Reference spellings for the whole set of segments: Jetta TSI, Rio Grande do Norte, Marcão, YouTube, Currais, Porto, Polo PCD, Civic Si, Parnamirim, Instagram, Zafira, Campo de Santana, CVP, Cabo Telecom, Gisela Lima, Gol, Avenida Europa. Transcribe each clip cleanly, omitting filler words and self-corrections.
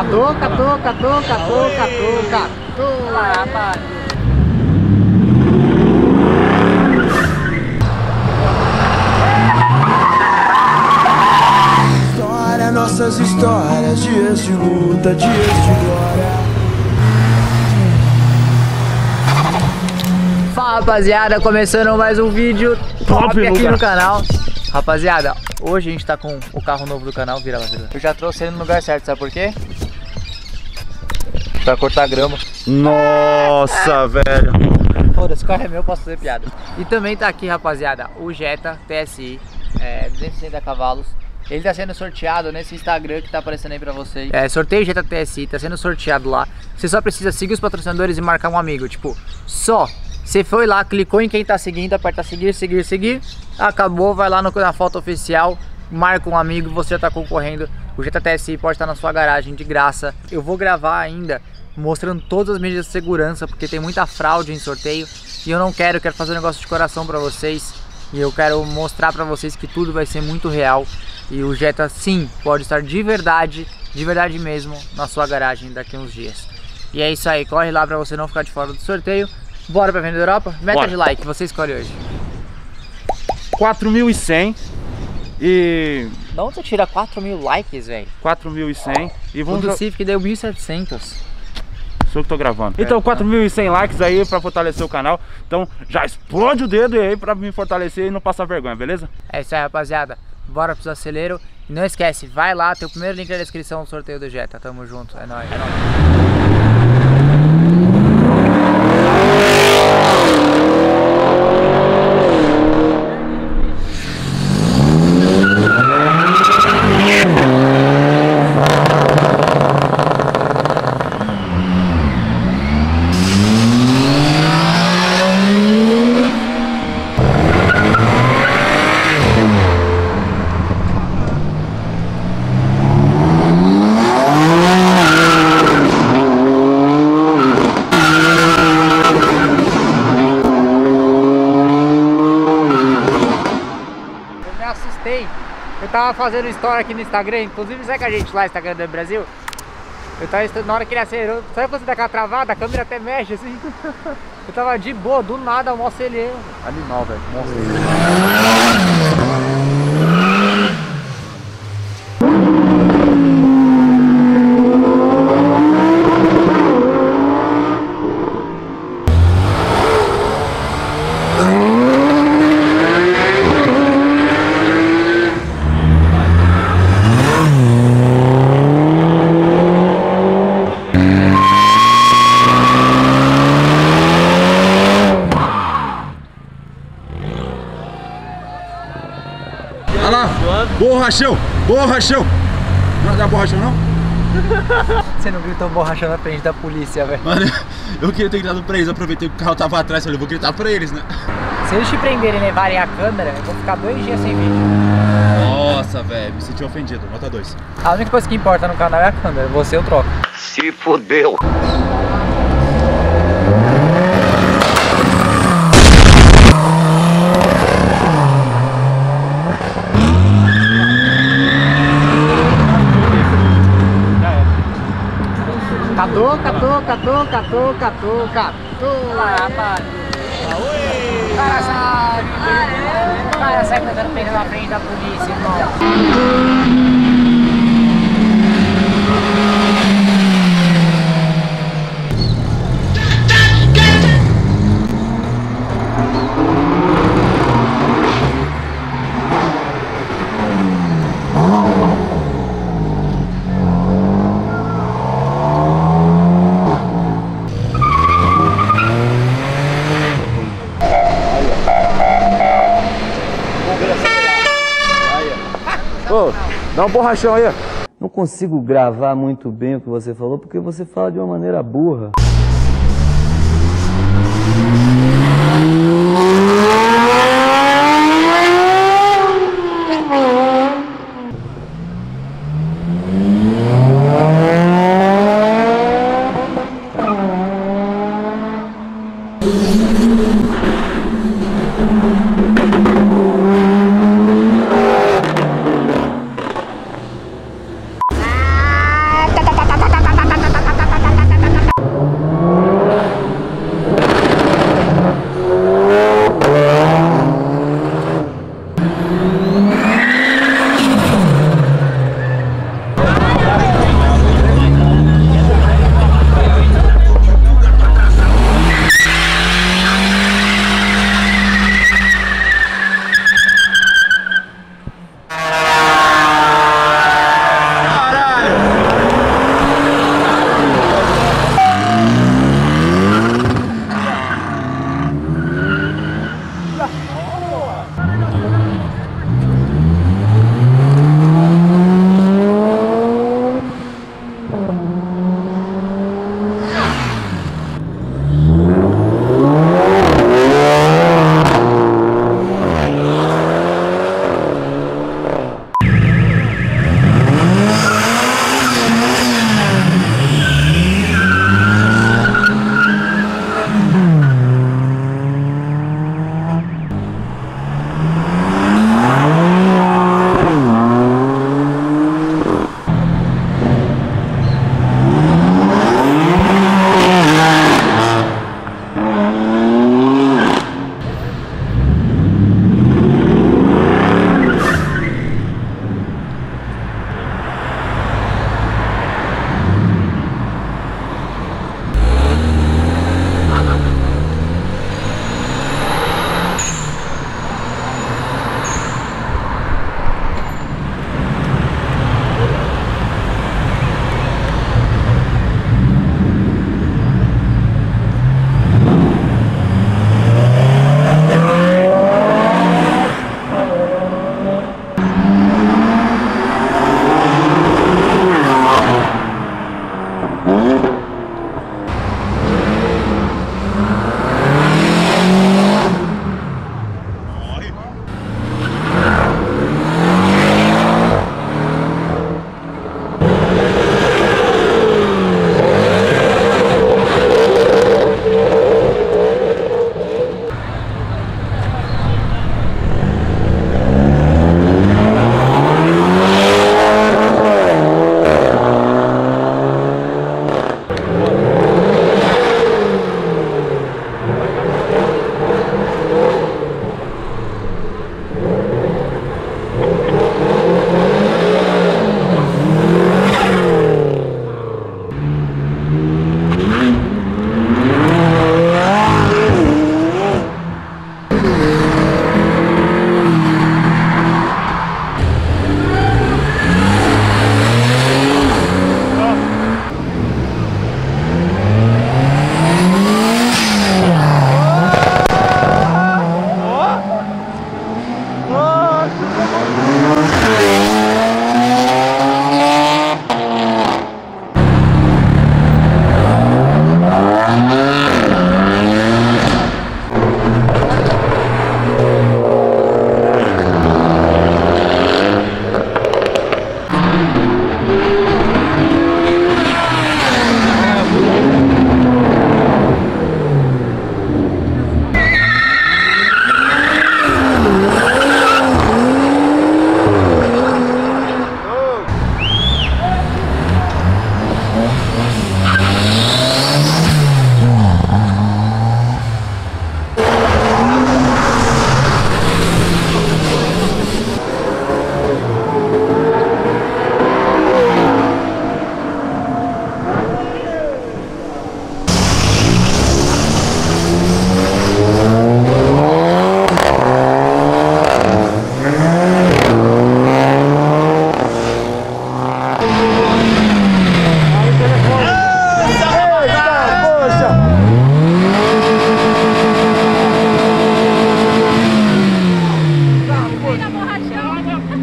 Catou, catou, catou, catou, catou, catou. Rapaz. História, nossas histórias, dias de luta, dias de glória. Fala, rapaziada, começando mais um vídeo top aqui no canal. Rapaziada, hoje a gente tá com o carro novo do canal, vira lá, vira. Eu já trouxe ele no lugar certo, sabe por quê? Pra cortar grama. Nossa, velho. Foda, esse carro é meu, eu posso fazer piada. E também tá aqui, rapaziada, o Jetta TSI, 260 cavalos. Ele tá sendo sorteado nesse Instagram que tá aparecendo aí pra vocês. É, sorteio Jetta TSI, tá sendo sorteado lá. Você só precisa seguir os patrocinadores e marcar um amigo, tipo, só. Você foi lá, clicou em quem tá seguindo, aperta seguir, seguir, seguir. Acabou, vai lá na foto oficial, marca um amigo, você já tá concorrendo. O Jetta TSI pode estar na sua garagem de graça. Eu vou gravar ainda mostrando todas as medidas de segurança, porque tem muita fraude em sorteio. E eu não quero, eu quero fazer um negócio de coração pra vocês. E eu quero mostrar pra vocês que tudo vai ser muito real. E o Jetta sim, pode estar de verdade mesmo, na sua garagem daqui a uns dias. E é isso aí, corre lá pra você não ficar de fora do sorteio. Bora pra Venda da Europa? Meta de like, você escolhe hoje. 4.100 e... Da onde você tira 4.000 likes, velho? 4.100 e vamos... O do Civic deu 1.700. Sou eu que tô gravando. Então, 4.100 likes aí pra fortalecer o canal. Então, já explode o dedo aí pra me fortalecer e não passar vergonha, beleza? É isso aí, rapaziada. Bora pro acelero. E não esquece, vai lá, tem o primeiro link na descrição do sorteio do Jetta. Tamo junto, é nóis. É nóis. Eu tava fazendo story aqui no Instagram, inclusive segue a gente lá, Instagram do Brasil. Eu tava na hora que ele acelerou, sabe quando você dá aquela travada, a câmera até mexe assim. Eu tava de boa, do nada, almoço ele. Animal, velho. Borrachão! Borrachão! Não dá borrachão, não? Você não gritou borrachão na frente da polícia, velho? Mano, eu queria ter gritado pra eles, eu aproveitei que o carro tava atrás, falei, eu vou gritar pra eles, né? Se eles te prenderem e levarem a câmera, eu vou ficar 2 dias sem vídeo. Nossa, velho, me senti ofendido, nota 2. A única coisa que importa no canal é a câmera, você eu troco. Se fodeu! Catou, catou, catou, catou, catou, catou. Rapaz. O cara sai. O cara sai cantando pega na frente da polícia, irmão. Dá um borrachão aí. Não consigo gravar muito bem o que você falou, porque você fala de uma maneira burra.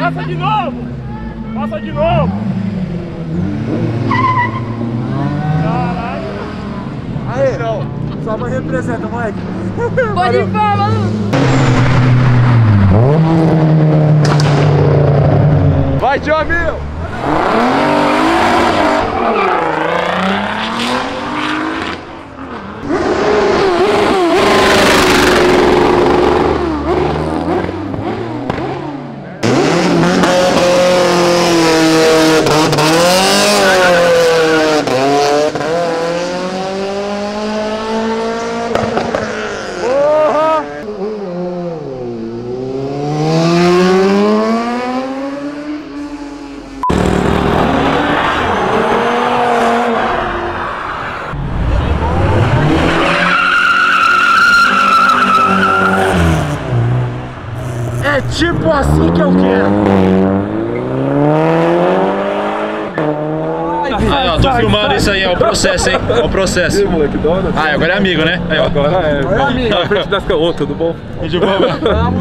Passa de novo! Passa de novo! Caralho! Aí, então, sua mãe representa, moleque! Pode ir, maluco! Vai, tio amigo! Tipo assim que eu quero. Aí, ó, tô filmando isso aí, é o processo, hein? É o processo. Ah, agora é amigo, né? Aí, ó. Agora é. Agora é amigo. Na frente das caô, tudo bom? Tudo bom?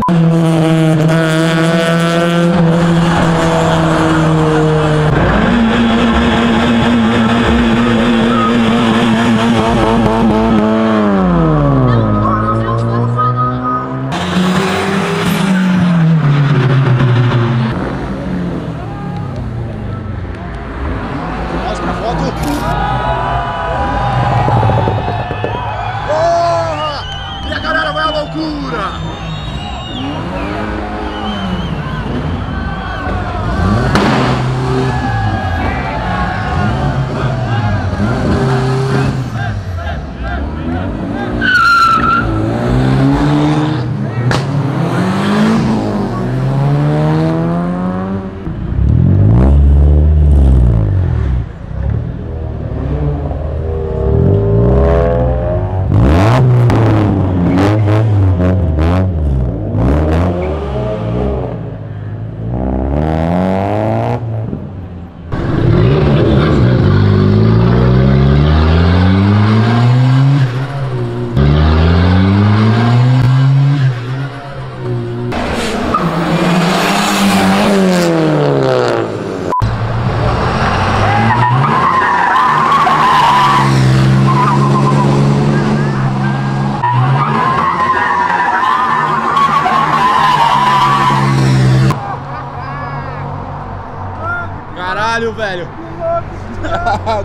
Caralho, velho!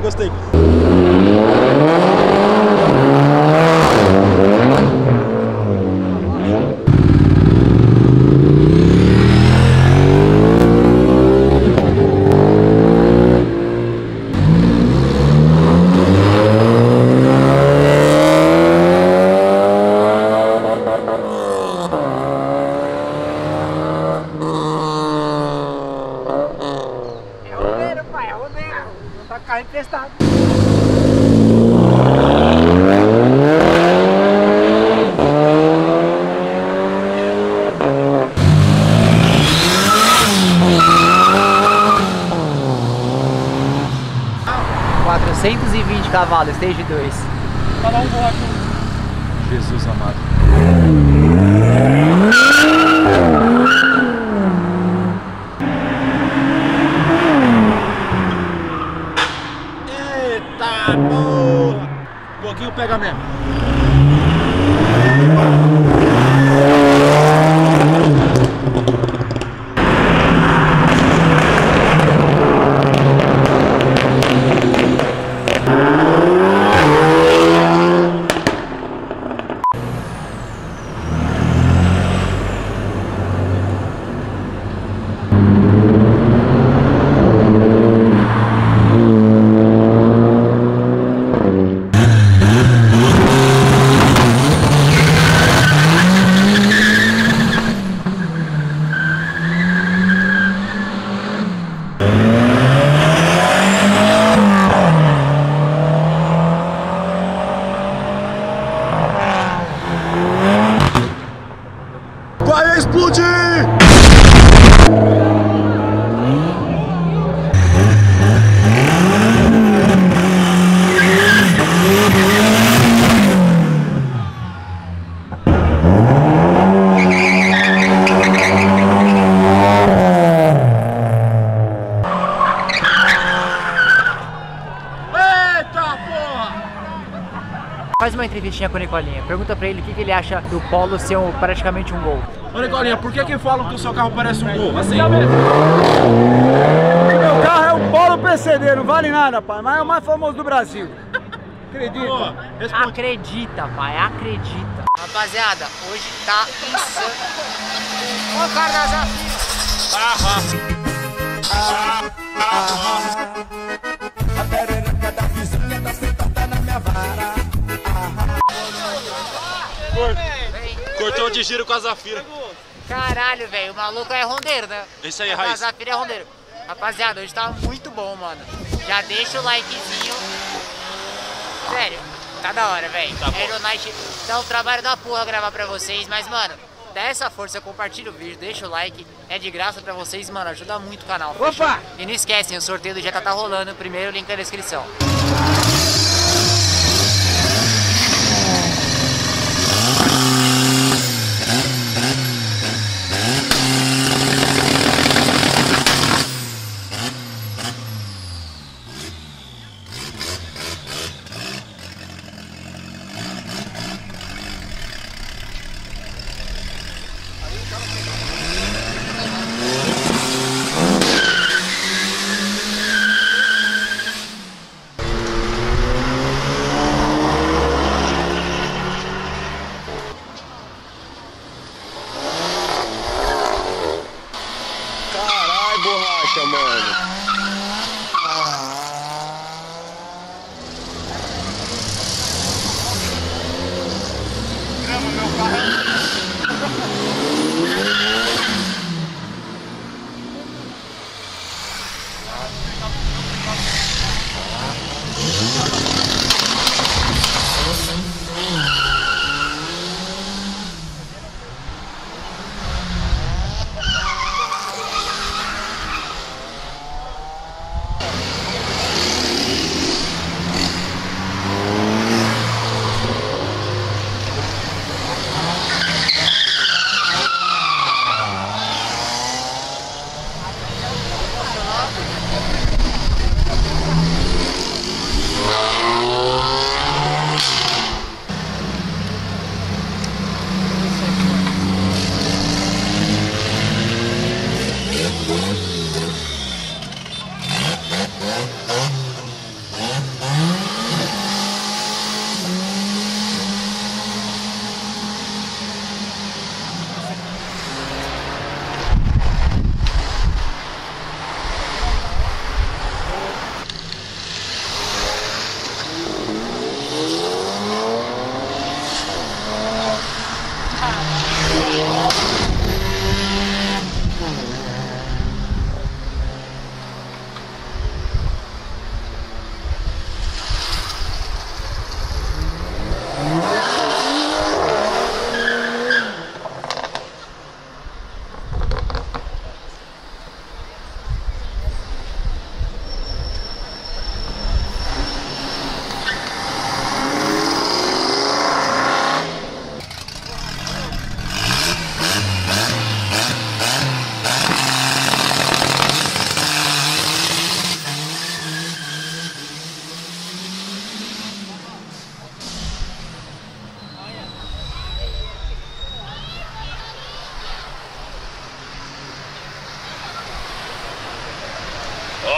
Gostei! Cavalo, stage 2. Falar um bloco. Jesus amado. Eita, boa! Um pouquinho pega mesmo. mais uma entrevistinha com o Nicolinha. Pergunta pra ele o que ele acha do Polo ser praticamente um gol. Ô Nicolinha, por que falam que o seu carro parece um gol? Assim. Meu carro é o Polo PCD, não vale nada, pai, mas é o mais famoso do Brasil. Acredita? Oh, acredita, pai, acredita. Rapaziada, hoje tá insano. Olha o cara da Zafira. A perereca da vizinha tá sentada na minha vara. Cortou de giro com a Zafira. Caralho, velho, o maluco é rondeiro, né? Isso aí, Raiz. A Zafira é rondeiro. Rapaziada, hoje tá muito bom, mano. Já deixa o likezinho. Sério, tá da hora, velho. Tá Aeronite dá um trabalho da porra gravar pra vocês, mas, mano, dá essa força, compartilha o vídeo, deixa o like, é de graça pra vocês, mano, ajuda muito o canal. Opa! Fechou? E não esquecem, o sorteio do Jetta tá rolando, o primeiro link na descrição.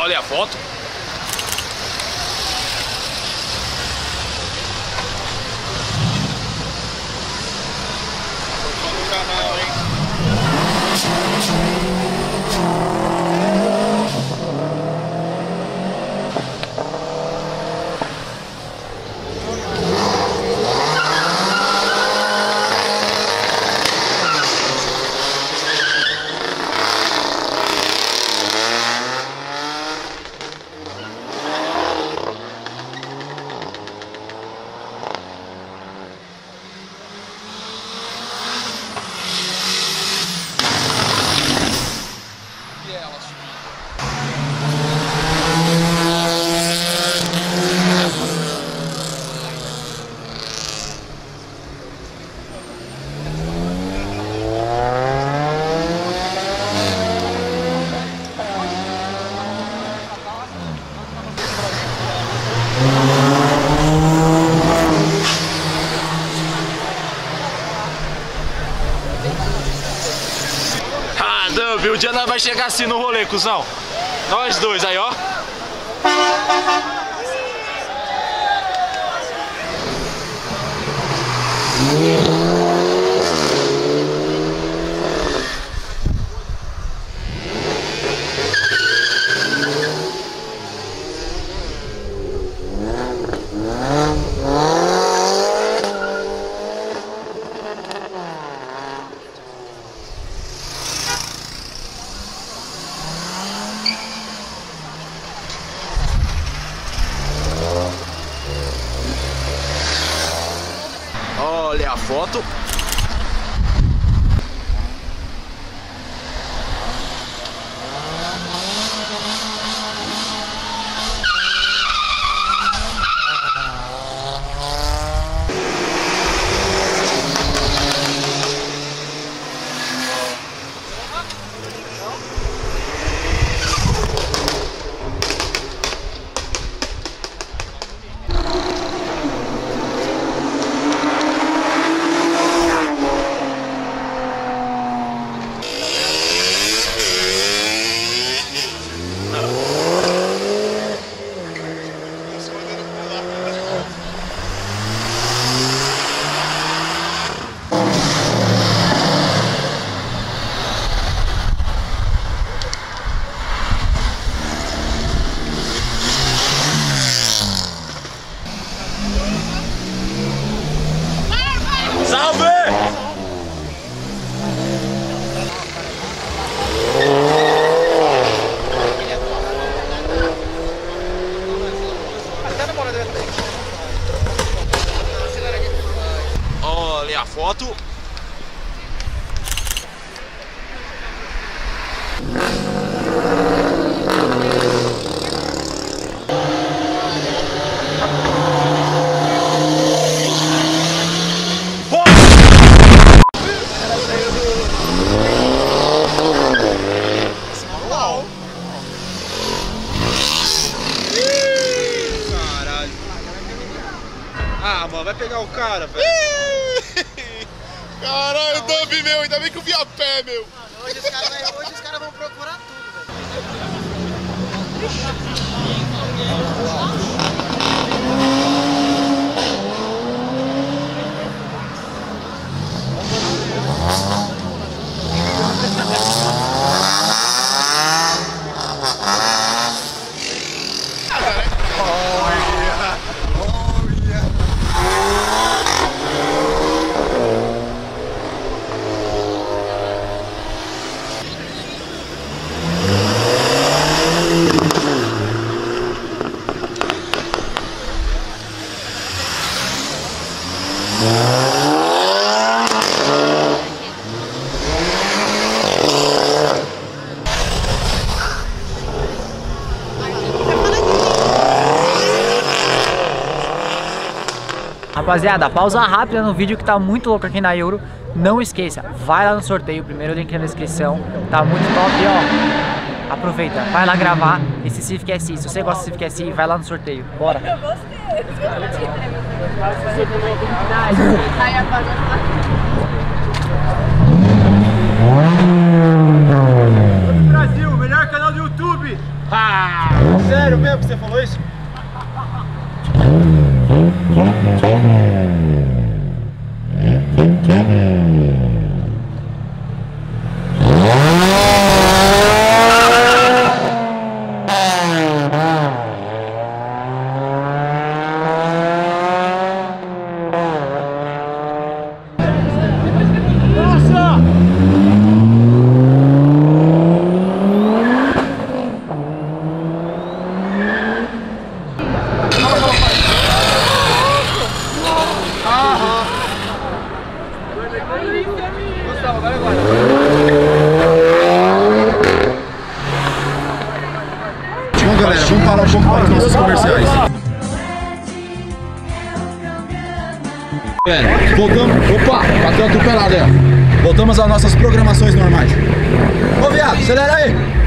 Olha a foto. nós chegar assim no rolê, cuzão. Nós dois, aí, ó. Olha a foto. Olha a foto. Ah, mano, vai pegar o cara, velho. Caralho, dump, meu. Ainda bem que eu vi a pé, meu. Mano, hoje os caras vão procurar tudo, velho. Rapaziada, pausa rápida no vídeo que tá muito louco aqui na Euro. Não esqueça, vai lá no sorteio, primeiro link na descrição. Tá muito top, e ó, aproveita, vai lá gravar esse Civic Si. Se você gosta de Civic Si, vai lá no sorteio. Bora! Eu gostei, eu Brasil, melhor canal do YouTube! Ah, sério mesmo que você falou isso? Bom, galera, vamos parar um pouco para os nossos comerciais. É, voltamos. Opa, bateu a atropelada. Voltamos às nossas programações normais. Ô, viado, acelera aí.